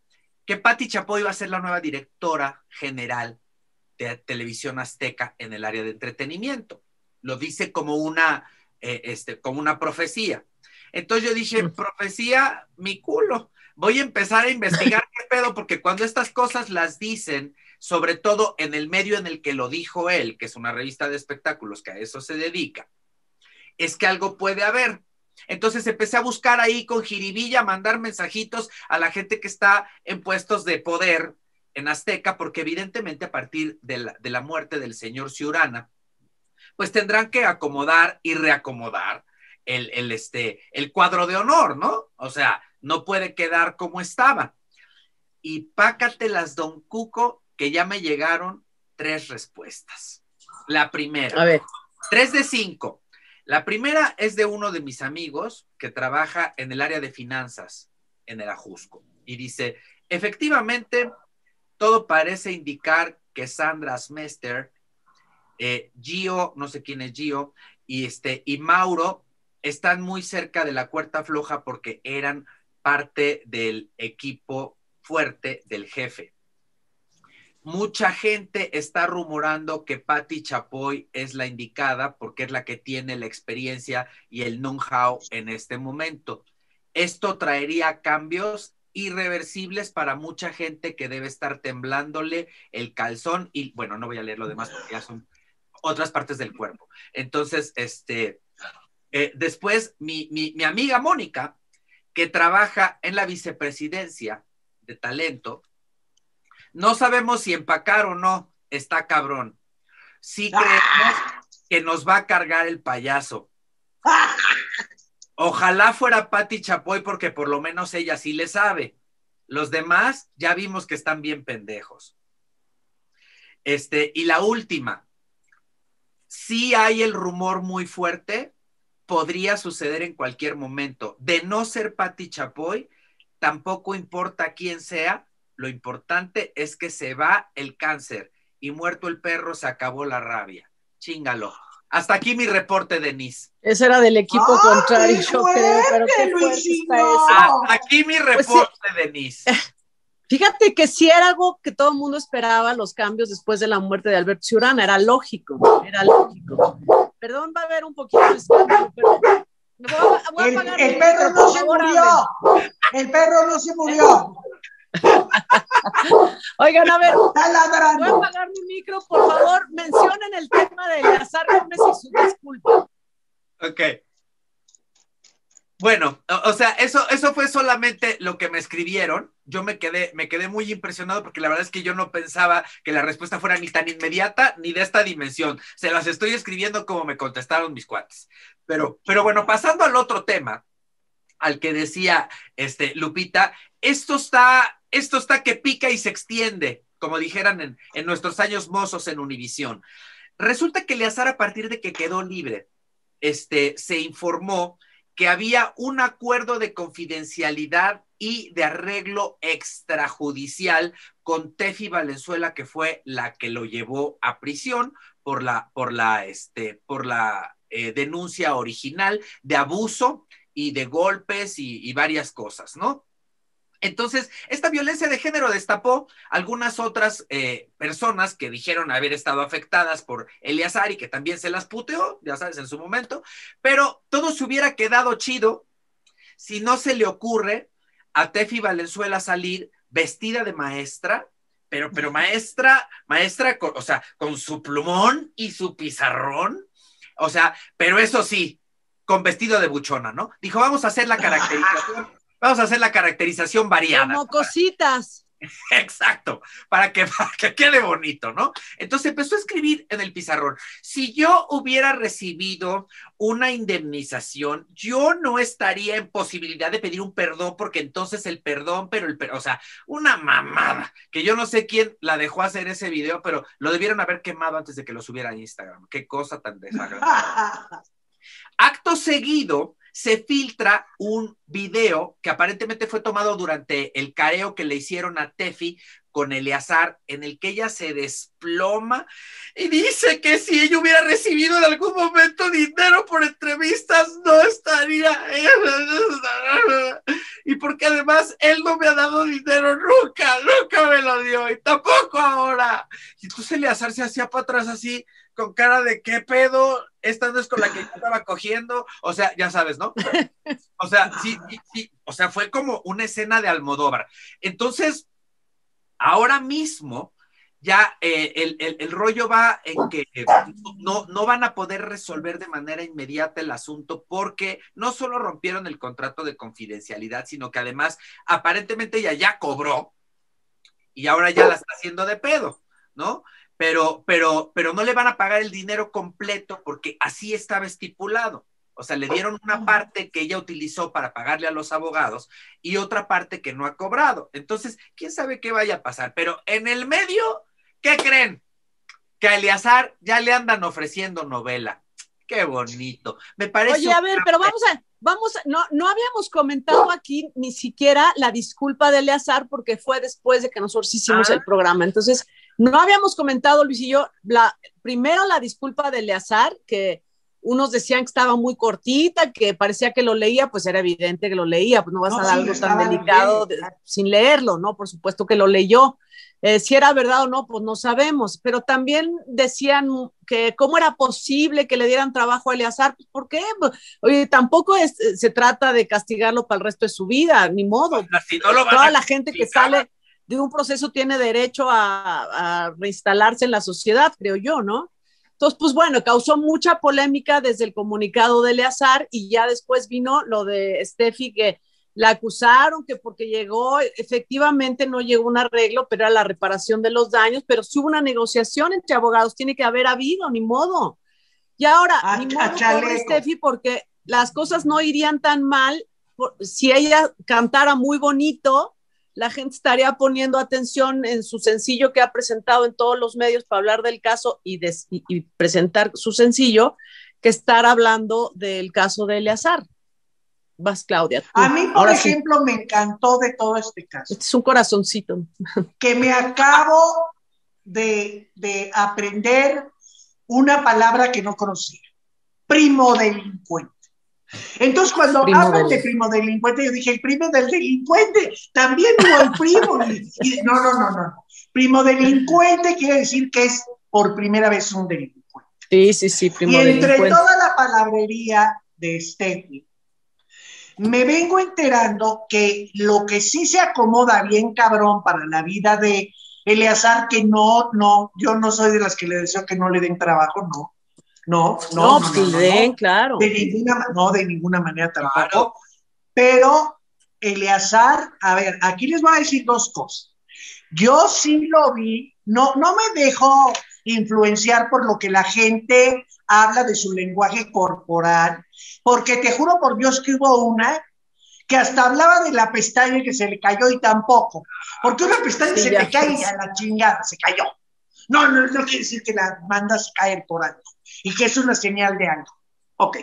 que Paty Chapoy va a ser la nueva directora general de Televisión Azteca en el área de entretenimiento. Lo dice como una, eh, este, como una profecía. Entonces yo dije, mm. profecía, mi culo. Voy a empezar a investigar qué pedo, porque cuando estas cosas las dicen, sobre todo en el medio en el que lo dijo él, que es una revista de espectáculos que a eso se dedica, es que algo puede haber. Entonces empecé a buscar ahí con jiribilla, mandar mensajitos a la gente que está en puestos de poder en Azteca, porque evidentemente a partir de la, de la muerte del señor Ciurana, pues tendrán que acomodar y reacomodar el, el, este, el cuadro de honor, ¿no? O sea, no puede quedar como estaba. Y pácatelas, don Cuco, que ya me llegaron tres respuestas. La primera. A ver. Tres de cinco. La primera es de uno de mis amigos que trabaja en el área de finanzas en el Ajusco y dice, efectivamente, todo parece indicar que Sandra Smester, eh, Gio, no sé quién es Gio, y, este, y Mauro están muy cerca de la cuerda floja porque eran parte del equipo fuerte del jefe. Mucha gente está rumorando que Paty Chapoy es la indicada porque es la que tiene la experiencia y el know-how en este momento. Esto traería cambios irreversibles para mucha gente que debe estar temblándole el calzón y, bueno, no voy a leer lo demás porque ya son otras partes del cuerpo. Entonces, este, eh, después mi, mi, mi amiga Mónica, que trabaja en la vicepresidencia de talento, no sabemos si empacar o no, está cabrón. Sí creemos que nos va a cargar el payaso. Ojalá fuera Paty Chapoy porque por lo menos ella sí le sabe. Los demás ya vimos que están bien pendejos. Este, y la última. Sí hay el rumor muy fuerte, podría suceder en cualquier momento. De no ser Paty Chapoy, tampoco importa quién sea, lo importante es que se va el cáncer y muerto el perro se acabó la rabia. Chíngalo. Hasta aquí mi reporte, Denise. Ese era del equipo ¡Ay, contrario, yo creo, pero qué fuerte está eso. Hasta aquí mi reporte, pues sí. Denise. Fíjate que sí era algo que todo el mundo esperaba, los cambios después de la muerte de Alberto Ciurana, era lógico, era lógico. Perdón, va a haber un poquito de escándalo, pero me voy a, voy a el, pagar el, el perro, perro no se murió. El perro no se murió. Oigan, a ver, voy a apagar mi micro, por favor, mencionen el tema de Eleazar Gómez y su disculpa. Ok. Bueno, o, o sea, eso, eso fue solamente lo que me escribieron. Yo me quedé, me quedé muy impresionado porque la verdad es que yo no pensaba que la respuesta fuera ni tan inmediata ni de esta dimensión. Se las estoy escribiendo como me contestaron mis cuates. Pero, pero bueno, pasando al otro tema, al que decía este, Lupita, esto está... Esto está que pica y se extiende, como dijeran en, en nuestros años mozos en Univisión. Resulta que Eleazar, a partir de que quedó libre, este, se informó que había un acuerdo de confidencialidad y de arreglo extrajudicial con Tefi Valenzuela, que fue la que lo llevó a prisión por la, por la, este, por la eh, denuncia original de abuso y de golpes y, y varias cosas, ¿no? Entonces, esta violencia de género destapó algunas otras eh, personas que dijeron haber estado afectadas por Eleazar y que también se las puteó, ya sabes, en su momento, pero todo se hubiera quedado chido si no se le ocurre a Tefi Valenzuela salir vestida de maestra, pero, pero maestra, maestra, con, o sea, con su plumón y su pizarrón, o sea, pero eso sí, con vestido de buchona, ¿no? Dijo, vamos a hacer la caracterización. Vamos a hacer la caracterización variada. Como cositas. Exacto, para que, para que quede bonito, ¿no? Entonces empezó a escribir en el pizarrón, si yo hubiera recibido una indemnización, yo no estaría en posibilidad de pedir un perdón, porque entonces el perdón, pero el perdón, o sea, una mamada, que yo no sé quién la dejó hacer ese video, pero lo debieron haber quemado antes de que lo subiera a Instagram. Qué cosa tan desagradable. Acto seguido, se filtra un video que aparentemente fue tomado durante el careo que le hicieron a Tefi con Eleazar, en el que ella se desploma y dice que si ella hubiera recibido en algún momento dinero por entrevistas, no estaría. Y además él no me ha dado dinero nunca, nunca me lo dio, y tampoco ahora. Y entonces Eleazar se hacía para atrás así, con cara de qué pedo, esta no es con la que yo estaba cogiendo, o sea, ya sabes, ¿no? O sea, sí, sí, o sea, fue como una escena de Almodóvar. Entonces, ahora mismo, ya eh, el, el, el rollo va en que eh, no, no van a poder resolver de manera inmediata el asunto, porque no solo rompieron el contrato de confidencialidad, sino que además aparentemente ella ya cobró y ahora ya la está haciendo de pedo, ¿no? Pero, pero, pero no le van a pagar el dinero completo porque así estaba estipulado. O sea, le dieron una parte que ella utilizó para pagarle a los abogados y otra parte que no ha cobrado. Entonces, quién sabe qué vaya a pasar. Pero en el medio, ¿qué creen? Que a Eleazar ya le andan ofreciendo novela. Qué bonito. Me parece. Oye, a ver, pero vamos a, vamos a, no, no habíamos comentado aquí ni siquiera la disculpa de Eleazar, porque fue después de que nosotros hicimos ah. el programa. Entonces, no habíamos comentado, Luis y yo, la, primero la disculpa de Eleazar, que unos decían que estaba muy cortita, que parecía que lo leía, pues era evidente que lo leía, pues no vas no, a dar sí, algo tan delicado de, sin leerlo, ¿no? Por supuesto que lo leyó. Eh, si era verdad o no, pues no sabemos, pero también decían que cómo era posible que le dieran trabajo a Eleazar, pues ¿por qué? Oye, tampoco es, se trata de castigarlo para el resto de su vida, ni modo. Si no Toda la gente que sale de un proceso tiene derecho a, a reinstalarse en la sociedad, creo yo, ¿no? Entonces, pues bueno, causó mucha polémica desde el comunicado de Eleazar y ya después vino lo de Steffi, que la acusaron, que porque llegó, efectivamente no llegó un arreglo, pero era la reparación de los daños, pero sí hubo una negociación entre abogados, tiene que haber habido, ni modo. Y ahora, a, ni modo pobre Steffi, porque las cosas no irían tan mal, por, si ella cantara muy bonito, la gente estaría poniendo atención en su sencillo que ha presentado en todos los medios para hablar del caso y, des, y, y presentar su sencillo, que estar hablando del caso de Eleazar. Vas, Claudia. Tú. A mí, por Ahora ejemplo, sí. me encantó de todo este caso. Este es un corazoncito. Que me acabo de, de aprender una palabra que no conocía. Primo delincuente. Entonces, cuando primo hablan del... de primo delincuente, yo dije, el primo del delincuente, también hubo el primo. Y, no, no, no, no. Primo delincuente quiere decir que es por primera vez un delincuente. Sí, sí, sí, primo delincuente. Y entre toda la palabrería de Steffi, me vengo enterando que lo que sí se acomoda bien cabrón para la vida de Eleazar, que no, no, yo no soy de las que le deseo que no le den trabajo, no. No, no, no, no, no, no, claro. de ninguna, no, de ninguna manera tampoco, claro. Pero Eleazar, a ver, aquí les voy a decir dos cosas. Yo sí lo vi, no, no me dejo influenciar por lo que la gente habla de su lenguaje corporal, porque te juro por Dios que hubo una que hasta hablaba de la pestaña que se le cayó y tampoco, porque una pestaña sí, se le cae y a la chingada se cayó. No, no, no quiere decir que la mandas caer por algo y que es una señal de algo. Ok.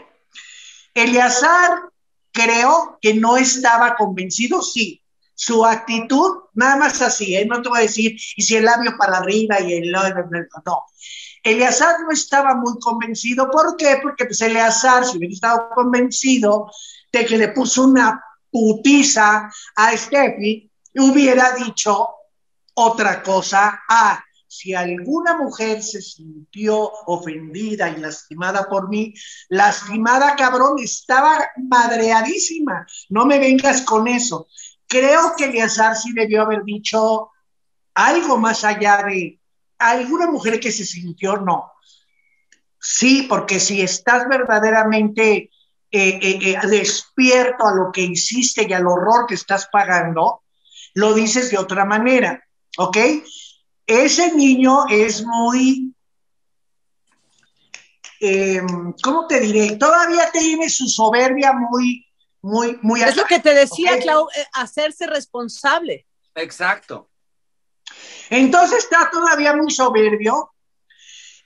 Eleazar creo que no estaba convencido, sí. Su actitud, nada más así, ¿eh? No te voy a decir, y si el labio para arriba y el... No. Eleazar no estaba muy convencido. ¿Por qué? Porque pues Eleazar, si hubiera estado convencido de que le puso una putiza a Steffi, hubiera dicho otra cosa a... Si alguna mujer se sintió ofendida y lastimada por mí, lastimada, cabrón, estaba madreadísima. No me vengas con eso. Creo que Eleazar sí debió haber dicho algo más allá de alguna mujer que se sintió, no. Sí, porque si estás verdaderamente eh, eh, eh, despierto a lo que hiciste y al horror que estás pagando, lo dices de otra manera, ¿ok? Ese niño es muy, eh, ¿cómo te diré? Todavía tiene su soberbia muy, muy, muy. Es lo que te decía, ¿okay? Clau, hacerse responsable. Exacto. Entonces está todavía muy soberbio.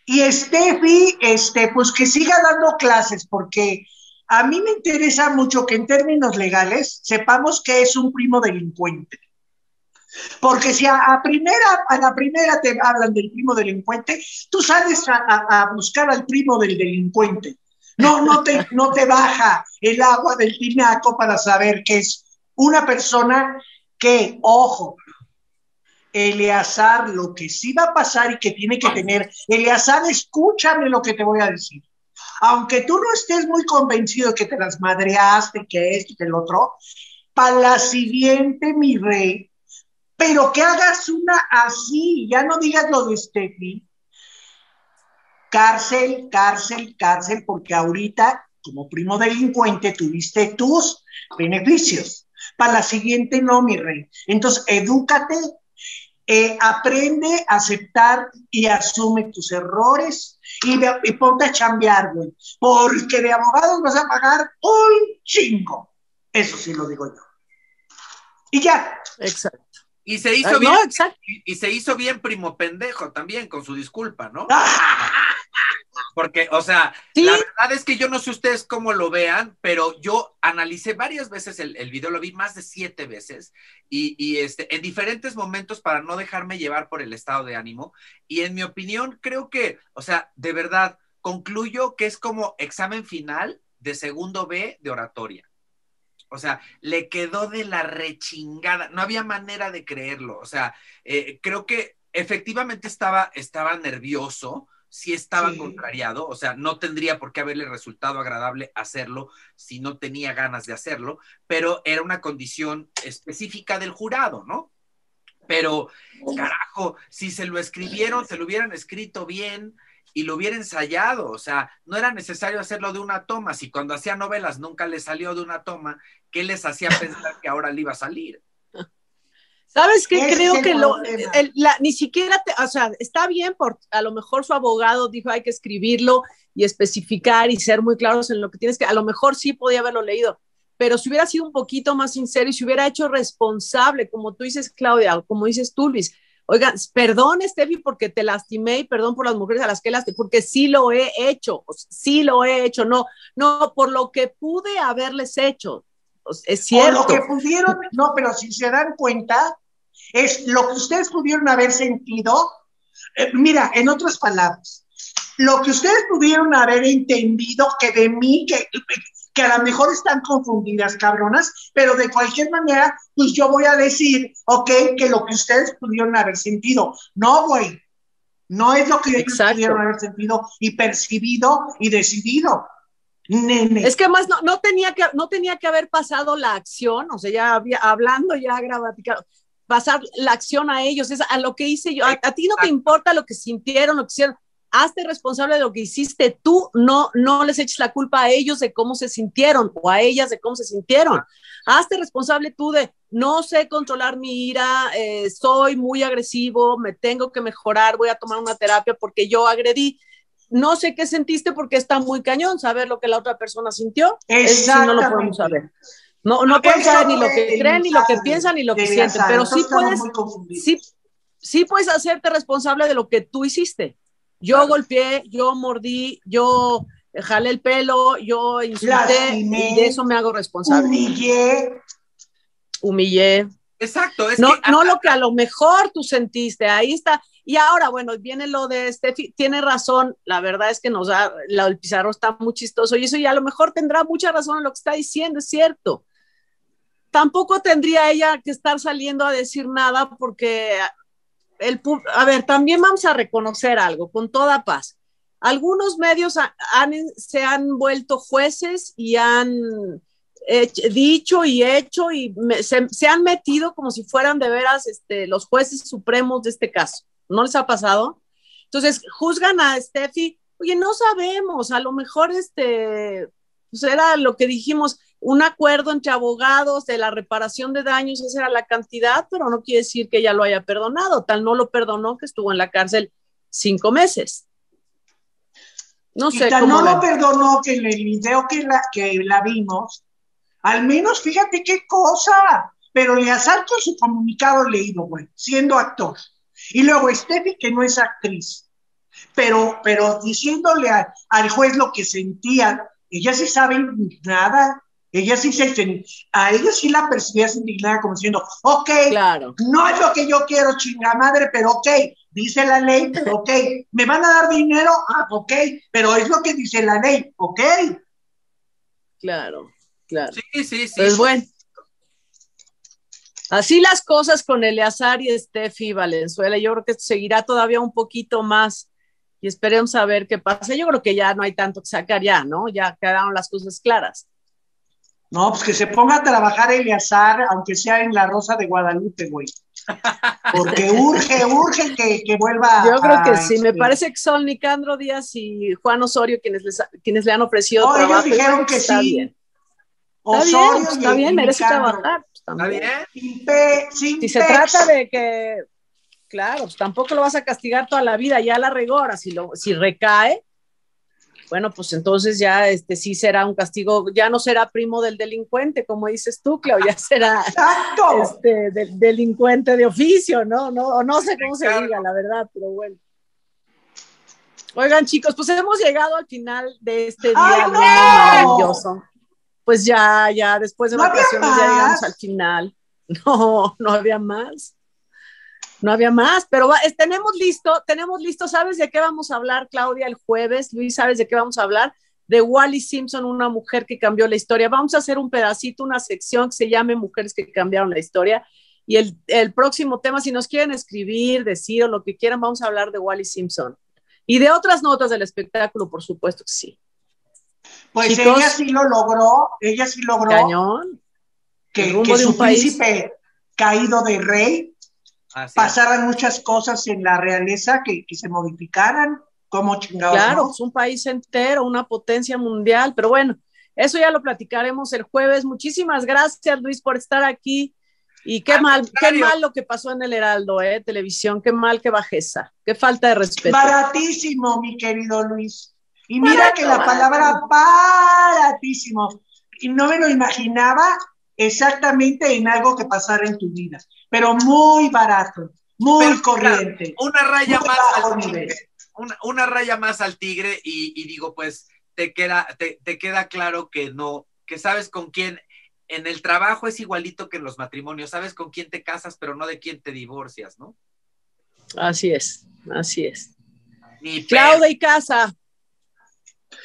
Y Steffi, este, pues que siga dando clases, porque a mí me interesa mucho que en términos legales sepamos que es un primo delincuente. Porque si a, a primera a la primera te hablan del primo delincuente, tú sales a, a, a buscar al primo del delincuente. No, no te, no te baja el agua del tinaco para saber que es Una persona que, ojo, Eleazar, lo que sí va a pasar y que tiene que tener, Eleazar, escúchame lo que te voy a decir. Aunque tú no estés muy convencido que te las madreaste, que esto, que el otro, para la siguiente, mi rey, pero que hagas una así, ya no digas lo de Steffi. Cárcel, cárcel, cárcel, porque ahorita, como primo delincuente, tuviste tus beneficios. Para la siguiente, no, mi rey. Entonces, edúcate, eh, aprende a aceptar y asume tus errores. Y, de, y ponte a chambear, güey, porque de abogados vas a pagar un chingo. Eso sí lo digo yo. Y ya. Exacto. Y se hizo Ay, bien, no, exacto. Y, y se hizo bien primo pendejo también con su disculpa, ¿no? Porque, o sea, ¿sí? La verdad es que yo no sé ustedes cómo lo vean, pero yo analicé varias veces el, el video, lo vi más de siete veces, y, y este, en diferentes momentos para no dejarme llevar por el estado de ánimo, y en mi opinión creo que, o sea, de verdad, concluyo que es como examen final de segundo B de oratoria. O sea, le quedó de la rechingada, no había manera de creerlo, o sea, eh, creo que efectivamente estaba, estaba nervioso, sí estaba sí. contrariado, o sea, no tendría por qué haberle resultado agradable hacerlo si no tenía ganas de hacerlo, pero era una condición específica del jurado, ¿no? Pero, carajo, si se lo escribieron, se lo hubieran escrito bien y lo hubiera ensayado, o sea, no era necesario hacerlo de una toma, si cuando hacía novelas nunca le salió de una toma, ¿qué les hacía pensar que ahora le iba a salir? ¿Sabes qué? Este Creo que lo, el, la, ni siquiera, te, o sea, está bien, por, a lo mejor su abogado dijo hay que escribirlo y especificar y ser muy claros en lo que tienes que, a lo mejor sí podía haberlo leído, pero si hubiera sido un poquito más sincero y si hubiera hecho responsable, como tú dices, Claudia, o como dices tú, Luis, oigan, perdón, Steffi, porque te lastimé y perdón por las mujeres a las que lastimé, porque sí lo he hecho, sí lo he hecho, no, no, por lo que pude haberles hecho. Es cierto. O lo que pudieron, no, pero si se dan cuenta, es lo que ustedes pudieron haber sentido, eh, mira, en otras palabras, lo que ustedes pudieron haber entendido que de mí, que, que a lo mejor están confundidas, cabronas, pero de cualquier manera, pues yo voy a decir, ok, que lo que ustedes pudieron haber sentido, no, güey, no es lo que ellos Exacto. pudieron haber sentido y percibido y decidido. Nene. Es que además no, no, tenía que, no tenía que haber pasado la acción, o sea, ya había, hablando, ya gramaticado, pasar la acción a ellos, es a lo que hice yo, a, a ti no te importa lo que sintieron, lo que hicieron, hazte responsable de lo que hiciste tú, no, no les eches la culpa a ellos de cómo se sintieron, o a ellas de cómo se sintieron, hazte responsable tú de, no sé controlar mi ira, eh, soy muy agresivo, me tengo que mejorar, voy a tomar una terapia porque yo agredí, no sé qué sentiste porque está muy cañón saber lo que la otra persona sintió. Eso sí no lo podemos saber. No, no pueden saber ni lo que creen, ni lo que piensan, ni lo que sienten, pero sí puedes, sí, sí puedes hacerte responsable de lo que tú hiciste. Yo golpeé, yo mordí, yo jalé el pelo, yo insulté, y de eso me hago responsable. Humillé. Humillé. Exacto. Es no, que... no lo que a lo mejor tú sentiste, ahí está. Y ahora, bueno, viene lo de Steffi, tiene razón, la verdad es que nos da, la, el Pizarro está muy chistoso y eso y a lo mejor tendrá mucha razón en lo que está diciendo, es cierto. Tampoco tendría ella que estar saliendo a decir nada porque, el, a ver, también vamos a reconocer algo, con toda paz. Algunos medios han, han, se han vuelto jueces y han... Hecho, dicho y hecho y me, se, se han metido como si fueran de veras este, los jueces supremos de este caso, ¿no les ha pasado? Entonces juzgan a Steffi, oye no sabemos, a lo mejor este, pues era lo que dijimos, un acuerdo entre abogados de la reparación de daños, esa era la cantidad, pero no quiere decir que ella lo haya perdonado, tal no lo perdonó que estuvo en la cárcel cinco meses. No sé, y tal no lo perdonó que en el video que la, que la vimos al menos, fíjate qué cosa, pero Eleazar con su comunicado leído, güey, siendo actor. Y luego Steffi, que no es actriz, pero, pero diciéndole a, al juez lo que sentía, ella sí sabe indignada, ella sí se, a ella sí la percibías indignada como diciendo, ok, claro. No es lo que yo quiero, chinga madre, pero ok, dice la ley, pero ok, me van a dar dinero, ah, ok, pero es lo que dice la ley, ok. Claro. Claro. Sí, sí, sí. Pues bueno. Así las cosas con Eleazar y Tefi Valenzuela. Yo creo que seguirá todavía un poquito más y esperemos a ver qué pasa. Yo creo que ya no hay tanto que sacar ya, ¿no? Ya quedaron las cosas claras. No, pues que se ponga a trabajar Eleazar, aunque sea en la Rosa de Guadalupe, güey. Porque urge, urge que, que vuelva. Yo creo que a... sí, me parece que son Nicandro Díaz y Juan Osorio quienes, les, quienes le han ofrecido no, trabajo. Ellos dijeron que está sí. Bien. Osorio está bien, pues, está bien, merece trabajar. Pues, también. Está bien. Sin pe, sin si se pex. Trata de que, claro, pues tampoco lo vas a castigar toda la vida, ya la regó, ahora si, lo, si recae. Bueno, pues entonces ya este sí será un castigo, ya no será primo del delincuente, como dices tú, Clau, ya será ¡exacto! este de, delincuente de oficio, ¿no? No, no sé cómo se diga, la verdad, pero bueno. Oigan, chicos, pues hemos llegado al final de este día no! maravilloso. Pues ya, ya, después de no vacaciones ya llegamos al final. No, no había más. No había más, pero va, es, tenemos listo, tenemos listo, ¿sabes de qué vamos a hablar, Claudia, el jueves? Luis, ¿sabes de qué vamos a hablar? De Wallis Simpson, una mujer que cambió la historia. Vamos a hacer un pedacito, una sección que se llame Mujeres que cambiaron la historia. Y el, el próximo tema, si nos quieren escribir, decir o lo que quieran, vamos a hablar de Wallis Simpson. Y de otras notas del espectáculo, por supuesto que sí. Pues chicos, ella sí lo logró, ella sí logró. Cañón. Que, que su príncipe caído de rey. Así pasaran es. Muchas cosas en la realeza que, que se modificaran, como chingados. Claro, ¿no? Es un país entero, una potencia mundial, pero bueno, eso ya lo platicaremos el jueves. Muchísimas gracias, Luis, por estar aquí. Y qué Al mal, contrario. Qué mal lo que pasó en el Heraldo, eh, televisión, qué mal, qué bajeza, qué falta de respeto. Baratísimo, mi querido Luis. Y mira barato, que la barato. Palabra baratísimo, y no me lo imaginaba exactamente en algo que pasara en tu vida. Pero muy barato, muy pero, corriente. Una, una raya más al tigre, una, una raya más al tigre y, y digo, pues, te queda, te, te queda claro que no, que sabes con quién, en el trabajo es igualito que en los matrimonios, sabes con quién te casas, pero no de quién te divorcias, ¿no? Así es, así es. Claudia de Icaza.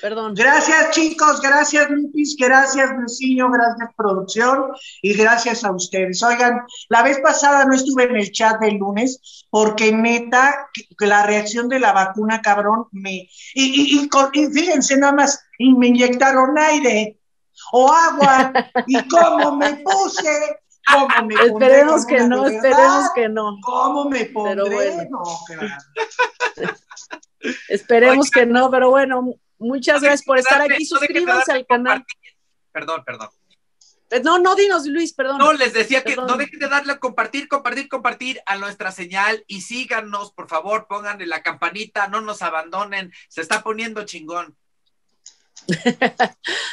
Perdón. Gracias, chicos, gracias, Lupis, gracias, Lucinho, gracias, producción, y gracias a ustedes. Oigan, la vez pasada no estuve en el chat del lunes, porque neta, que la reacción de la vacuna, cabrón, me... Y, y, y, y fíjense nada más, y me inyectaron aire o agua, y cómo me puse, cómo me puse. Esperemos que no, verdad, esperemos que no. Cómo me pondré, pero bueno. No, claro. Esperemos oigan, que no, pero bueno... Muchas no, gracias por estar darle, aquí, suscríbanse no al canal. Perdón, perdón. No, no, dinos Luis, perdón. No, les decía perdón. Que no dejen de darle a compartir, compartir, compartir a nuestra señal y síganos, por favor, pónganle la campanita, no nos abandonen, se está poniendo chingón.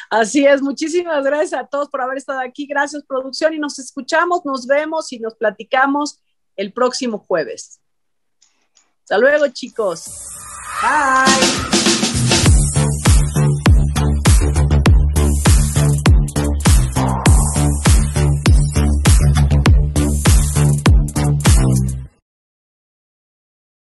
Así es, muchísimas gracias a todos por haber estado aquí, gracias producción y nos escuchamos, nos vemos y nos platicamos el próximo jueves. Hasta luego, chicos. Bye.